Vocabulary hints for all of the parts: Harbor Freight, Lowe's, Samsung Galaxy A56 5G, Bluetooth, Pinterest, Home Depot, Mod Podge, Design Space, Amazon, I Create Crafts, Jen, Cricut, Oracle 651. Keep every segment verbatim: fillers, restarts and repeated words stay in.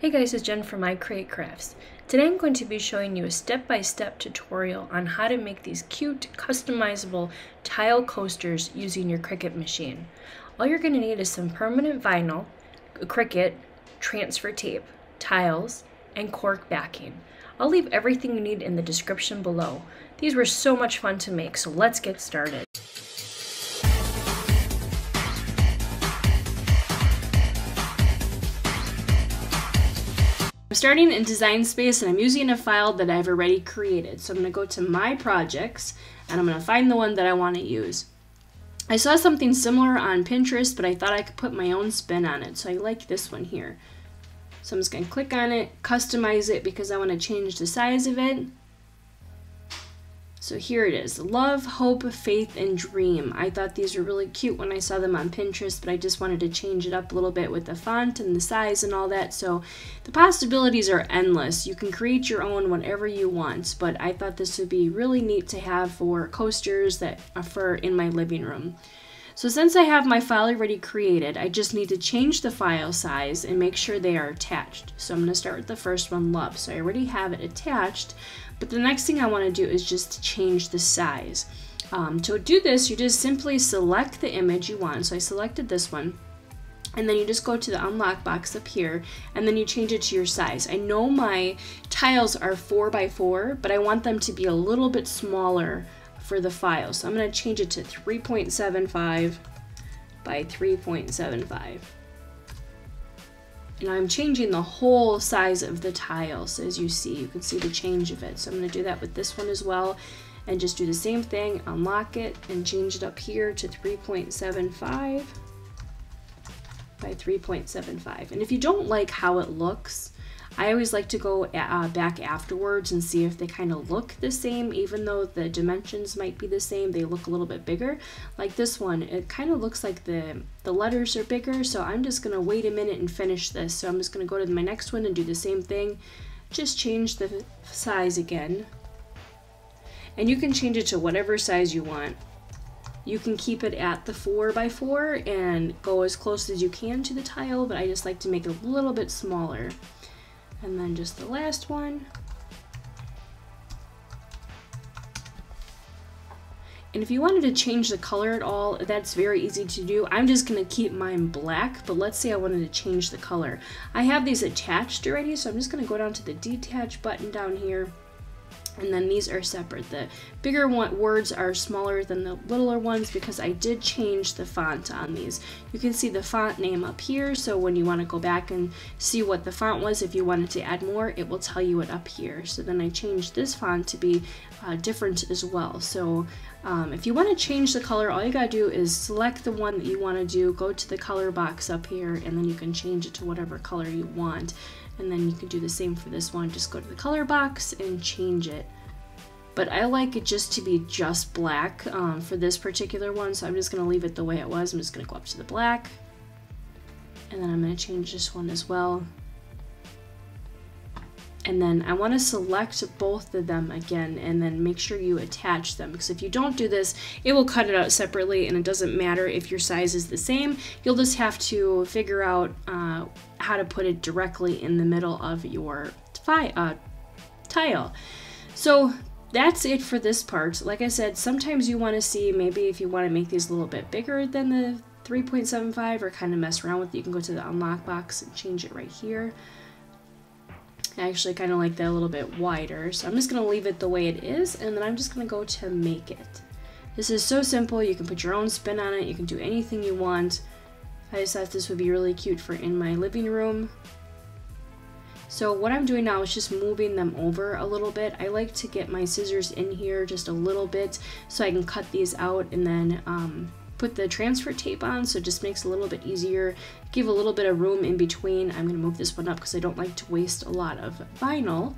Hey guys, it's Jen from I Create Crafts. Today I'm going to be showing you a step-by-step tutorial on how to make these cute, customizable tile coasters using your Cricut machine. All you're going to need is some permanent vinyl, Cricut, transfer tape, tiles, and cork backing. I'll leave everything you need in the description below. These were so much fun to make, so let's get started. I'm starting in Design Space and I'm using a file that I've already created. So I'm going to go to My Projects and I'm going to find the one that I want to use. I saw something similar on Pinterest, but I thought I could put my own spin on it. So I like this one here. So I'm just going to click on it, customize it because I want to change the size of it. So here it is. Love, Hope, Faith, and Dream. I thought these were really cute when I saw them on Pinterest, but I just wanted to change it up a little bit with the font and the size and all that. So the possibilities are endless. You can create your own whatever you want, but I thought this would be really neat to have for coasters that are for in my living room. So since I have my file already created, I just need to change the file size and make sure they are attached. So I'm going to start with the first one, Love. So I already have it attached, but the next thing I want to do is just change the size. Um, to do this, you just simply select the image you want. So I selected this one. And then you just go to the unlock box up here and then you change it to your size. I know my tiles are four by four, but I want them to be a little bit smaller for the file. So I'm going to change it to three point seven five by three point seven five. And I'm changing the whole size of the tiles, as you see. You can see the change of it. So I'm going to do that with this one as well and just do the same thing, unlock it and change it up here to three point seven five by three point seven five. And if you don't like how it looks, I always like to go uh, back afterwards and see if they kind of look the same, even though the dimensions might be the same, they look a little bit bigger. Like this one, it kind of looks like the, the letters are bigger, so I'm just going to wait a minute and finish this. So I'm just going to go to my next one and do the same thing, just change the size again. And you can change it to whatever size you want. You can keep it at the four by four and go as close as you can to the tile, but I just like to make it a little bit smaller. And then just the last one. And if you wanted to change the color at all, that's very easy to do. I'm just going to keep mine black, but let's say I wanted to change the color. I have these attached already, so I'm just going to go down to the detach button down here. And then these are separate. The bigger one, words are smaller than the littler ones because I did change the font on these. You can see the font name up here, so when you want to go back and see what the font was, if you wanted to add more, it will tell you it up here. So then I changed this font to be uh, different as well. So um, if you want to change the color, all you got to do is select the one that you want to do, go to the color box up here, and then you can change it to whatever color you want. And then you can do the same for this one. Just go to the color box and change it. But I like it just to be just black um, for this particular one, so I'm just going to leave it the way it was. I'm just going to go up to the black, and then I'm going to change this one as well. And then I want to select both of them again and then make sure you attach them, because if you don't do this, it will cut it out separately and it doesn't matter if your size is the same. You'll just have to figure out uh, how to put it directly in the middle of your uh, tile. So that's it for this part. Like I said, sometimes you want to see, maybe if you want to make these a little bit bigger than the three point seven five or kind of mess around with it, you can go to the unlock box and change it right here. I actually kind of like that a little bit wider, so I'm just going to leave it the way it is, and then I'm just going to go to make it. This is so simple. You can put your own spin on it. You can do anything you want. I just thought this would be really cute for in my living room. So what I'm doing now is just moving them over a little bit. I like to get my scissors in here just a little bit so I can cut these out and then um, put the transfer tape on, so it just makes it a little bit easier. Give a little bit of room in between. I'm going to move this one up because I don't like to waste a lot of vinyl.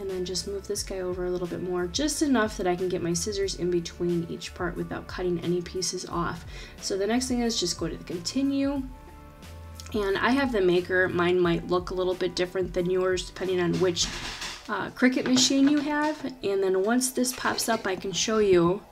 And then just move this guy over a little bit more, just enough that I can get my scissors in between each part without cutting any pieces off. So the next thing is just go to the continue. And I have the maker. Mine might look a little bit different than yours depending on which uh, Cricut machine you have. And then once this pops up, I can show you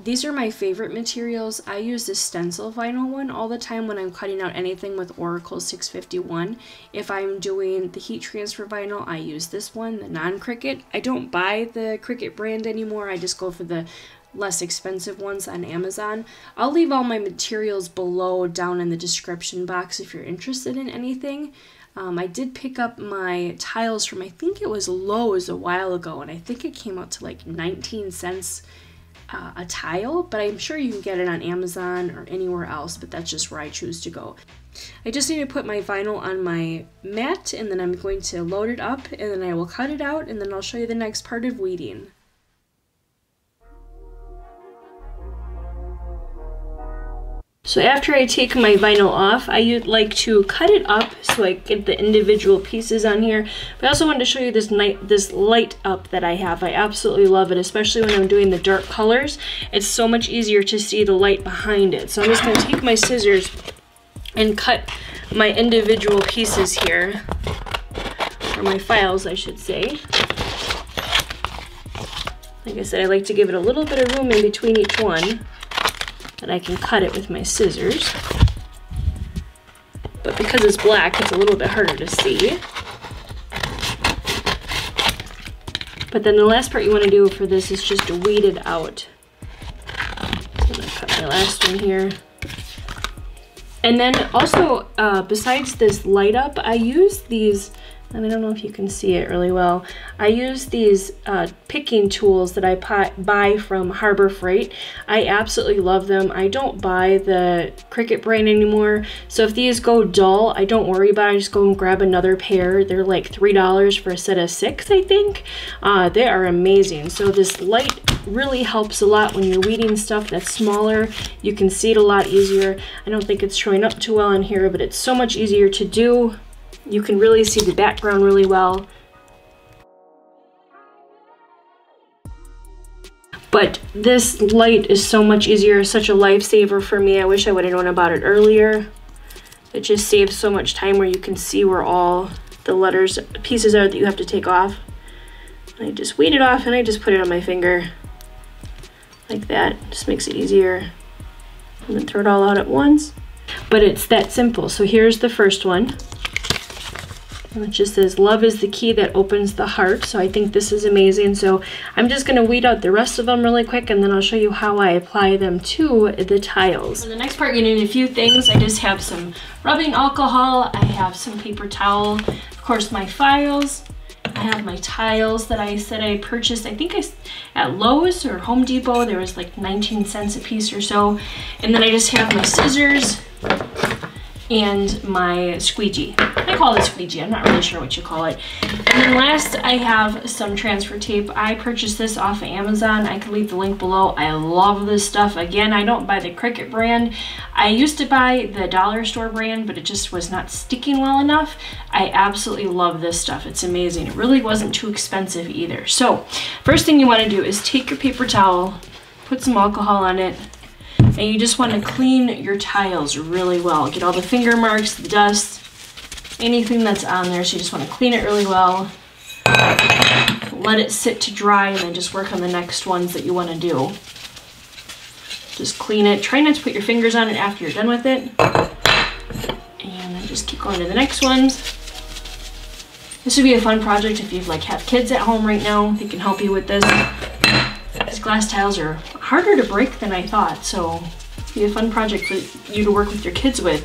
These are my favorite materials. I use this stencil vinyl one all the time when I'm cutting out anything with Oracle six fifty-one. If I'm doing the heat transfer vinyl, I use this one, the non-Cricut. I don't buy the Cricut brand anymore. I just go for the less expensive ones on Amazon. I'll leave all my materials below down in the description box if you're interested in anything. Um, I did pick up my tiles from, I think it was Lowe's a while ago, and I think it came out to like nineteen cents uh, a tile, but I'm sure you can get it on Amazon or anywhere else, but that's just where I choose to go. I just need to put my vinyl on my mat, and then I'm going to load it up, and then I will cut it out, and then I'll show you the next part of weeding. So after I take my vinyl off, I like to cut it up so I get the individual pieces on here. But I also wanted to show you this night, this light up that I have. I absolutely love it, especially when I'm doing the dark colors. It's so much easier to see the light behind it. So I'm just going to take my scissors and cut my individual pieces here, or my files, I should say. Like I said, I like to give it a little bit of room in between each one, and I can cut it with my scissors. But because it's black, it's a little bit harder to see. But then the last part you want to do for this is just to weed it out. So I'm gonna cut my last one here. And then also, uh, besides this light up, I use these, I don't know if you can see it really well. I use these uh, picking tools that I buy from Harbor Freight. I absolutely love them. I don't buy the Cricut brand anymore. So if these go dull, I don't worry about it. I just go and grab another pair. They're like three dollars for a set of six, I think. Uh, they are amazing. So this light really helps a lot when you're weeding stuff that's smaller. You can see it a lot easier. I don't think it's showing up too well in here, but it's so much easier to do. You can really see the background really well. But this light is so much easier, such a lifesaver for me. I wish I would have known about it earlier. It just saves so much time where you can see where all the letters, pieces are that you have to take off. I just weed it off and I just put it on my finger like that. Just makes it easier. And then throw it all out at once. But it's that simple. So here's the first one. It just says, love is the key that opens the heart. So I think this is amazing. So I'm just going to weed out the rest of them really quick, and then I'll show you how I apply them to the tiles. For the next part, you need a few things. I just have some rubbing alcohol. I have some paper towel. Of course, my files. I have my tiles that I said I purchased. I think I, at Lowe's or Home Depot, there was like nineteen cents a piece or so. And then I just have my scissors and my squeegee. I call it squeegee, I'm not really sure what you call it. And then last, I have some transfer tape. I purchased this off of Amazon. I can leave the link below. I love this stuff. Again, I don't buy the Cricut brand. I used to buy the dollar store brand, but it just was not sticking well enough. I absolutely love this stuff. It's amazing. It really wasn't too expensive either. So first thing you want to do is take your paper towel, put some alcohol on it, and you just want to clean your tiles really well. Get all the finger marks, the dust, anything that's on there. So you just want to clean it really well. Let it sit to dry, and then just work on the next ones that you want to do. Just clean it. Try not to put your fingers on it after you're done with it. And then just keep going to the next ones. This would be a fun project if you like have kids at home right now. They can help you with this. These glass tiles are harder to break than I thought, so it'd be a fun project for you to work with your kids with.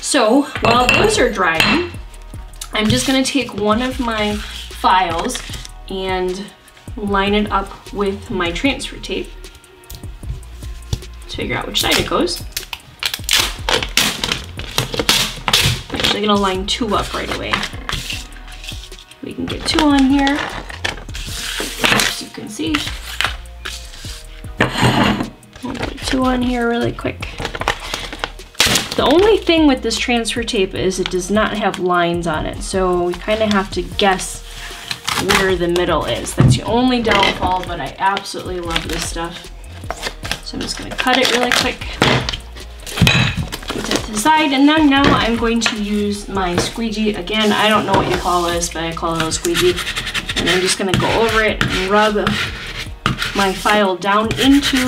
So while those are drying, I'm just going to take one of my files and line it up with my transfer tape to figure out which side it goes. I'm actually going to line two up right away. We can get two on here. You can see. I'll put two on here really quick. The only thing with this transfer tape is it does not have lines on it, so we kind of have to guess where the middle is. That's the only downfall, but I absolutely love this stuff. So I'm just going to cut it really quick, put it to the side, and then now I'm going to use my squeegee. Again, I don't know what you call this, but I call it a squeegee. And I'm just going to go over it and rub my file down into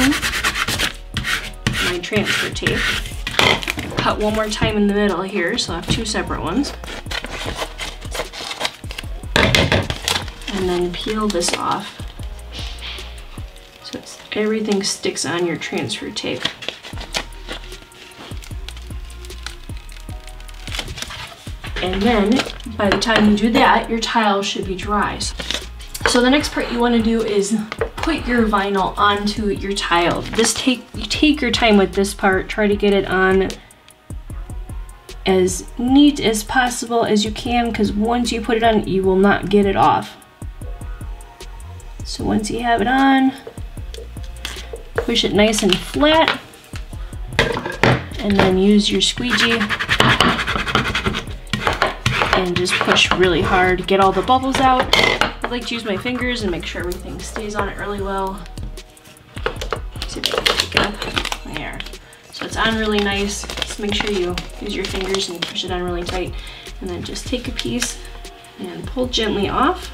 my transfer tape. Cut one more time in the middle here, so I have two separate ones. And then peel this off so it's, everything sticks on your transfer tape. And then by the time you do that, your tile should be dry. So the next part you want to do is put your vinyl onto your tile. This take you take your time with this part. Try to get it on as neat as possible as you can, because once you put it on, you will not get it off. So once you have it on, push it nice and flat, and then use your squeegee and just push really hard, get all the bubbles out. I like to use my fingers and make sure everything stays on it really well. See if I can pick it up. There. So it's on really nice. Just make sure you use your fingers and push it on really tight. And then just take a piece and pull gently off.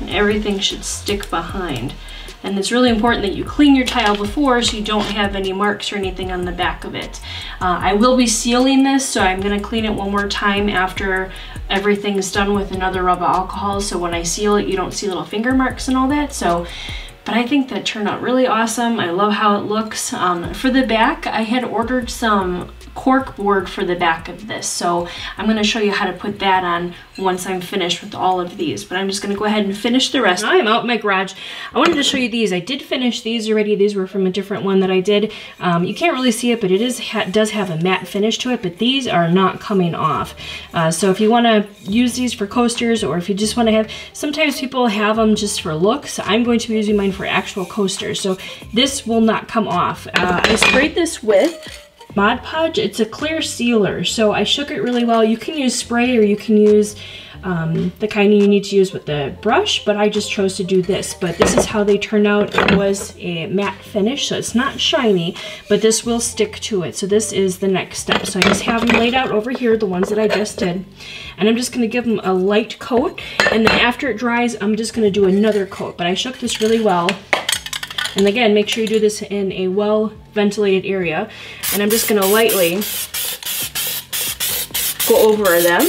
And everything should stick behind. And it's really important that you clean your tile before so you don't have any marks or anything on the back of it. Uh, I will be sealing this, so I'm gonna clean it one more time after everything's done with another rub of alcohol, so when I seal it, you don't see little finger marks and all that. So, but I think that turned out really awesome. I love how it looks. Um, for the back, I had ordered some cork board for the back of this, so I'm going to show you how to put that on once I'm finished with all of these, but I'm just going to go ahead and finish the rest. Now I'm out in my garage. I wanted to show you these. I did finish these already. These were from a different one that I did. Um, you can't really see it, but it is ha does have a matte finish to it, but these are not coming off. Uh, so if you want to use these for coasters, or if you just want to have, sometimes people have them just for looks. So I'm going to be using mine for actual coasters, so this will not come off. Uh, I sprayed this with Mod Podge. It's a clear sealer, so I shook it really well. You can use spray, or you can use um, the kind you need to use with the brush, but I just chose to do this. But this is how they turned out. It was a matte finish, so it's not shiny, but this will stick to it. So this is the next step. So I just have them laid out over here, the ones that I just did, and I'm just gonna give them a light coat, and then after it dries, I'm just gonna do another coat. But I shook this really well. And again, make sure you do this in a well-ventilated area. And I'm just gonna lightly go over them,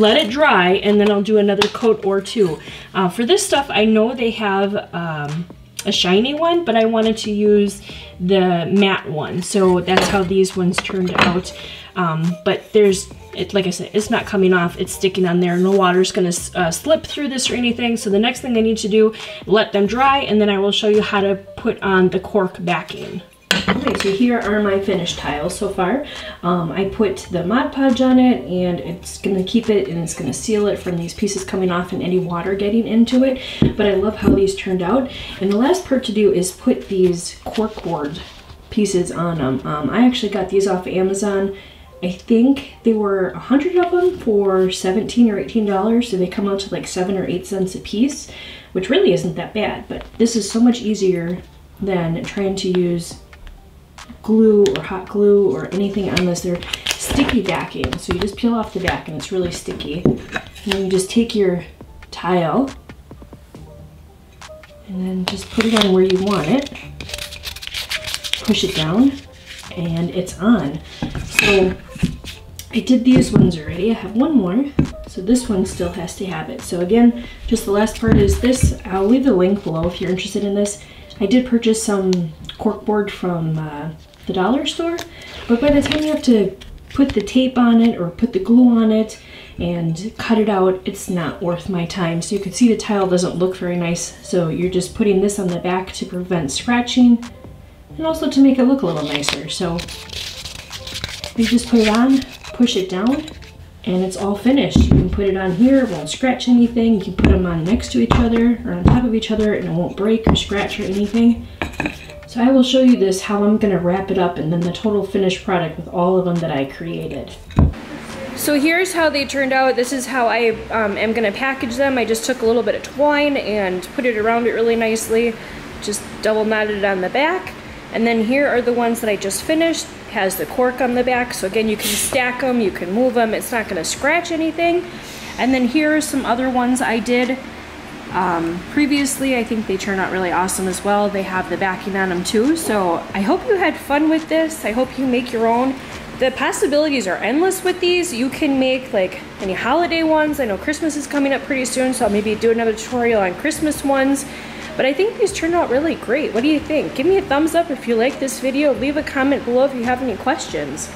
let it dry, and then I'll do another coat or two. Uh, for this stuff, I know they have um, a shiny one, but I wanted to use the matte one. So that's how these ones turned out. Um, but there's, it, like I said, it's not coming off, it's sticking on there. No water's gonna uh, slip through this or anything. So the next thing I need to do, let them dry, and then I will show you how to put on the cork backing. Okay, so here are my finished tiles so far. Um, I put the Mod Podge on it, and it's gonna keep it, and it's gonna seal it from these pieces coming off and any water getting into it. But I love how these turned out. And the last part to do is put these corkboard pieces on them. Um, I actually got these off Amazon. I think they were a hundred of them for seventeen or eighteen dollars, so they come out to like seven or eight cents a piece, which really isn't that bad, but this is so much easier than trying to use glue or hot glue or anything on this. They're sticky backing, so you just peel off the back and it's really sticky. And then you just take your tile and then just put it on where you want it, push it down, and it's on. So I did these ones already. I have one more, so this one still has to have it. So again, just the last part is this. I'll leave the link below if you're interested in this. I did purchase some corkboard from uh, the dollar store, but by the time you have to put the tape on it or put the glue on it and cut it out, it's not worth my time. So you can see the tile doesn't look very nice, so you're just putting this on the back to prevent scratching and also to make it look a little nicer. So you just put it on, push it down, and it's all finished. You can put it on here, it won't scratch anything. You can put them on next to each other or on top of each other, and it won't break or scratch or anything. So I will show you this, how I'm gonna wrap it up, and then the total finished product with all of them that I created. So here's how they turned out. This is how I um, am gonna package them. I just took a little bit of twine and put it around it really nicely. Just double knotted it on the back. And then here are the ones that I just finished. Has the cork on the back, so again, you can stack them, you can move them, it's not going to scratch anything. And then here are some other ones I did Um, previously, I think they turn out really awesome as well. They have the backing on them too. So I hope you had fun with this. I hope you make your own. The possibilities are endless with these. You can make like any holiday ones. I know Christmas is coming up pretty soon, so I'll maybe do another tutorial on Christmas ones. But I think these turned out really great. What do you think? Give me a thumbs up if you like this video. Leave a comment below if you have any questions.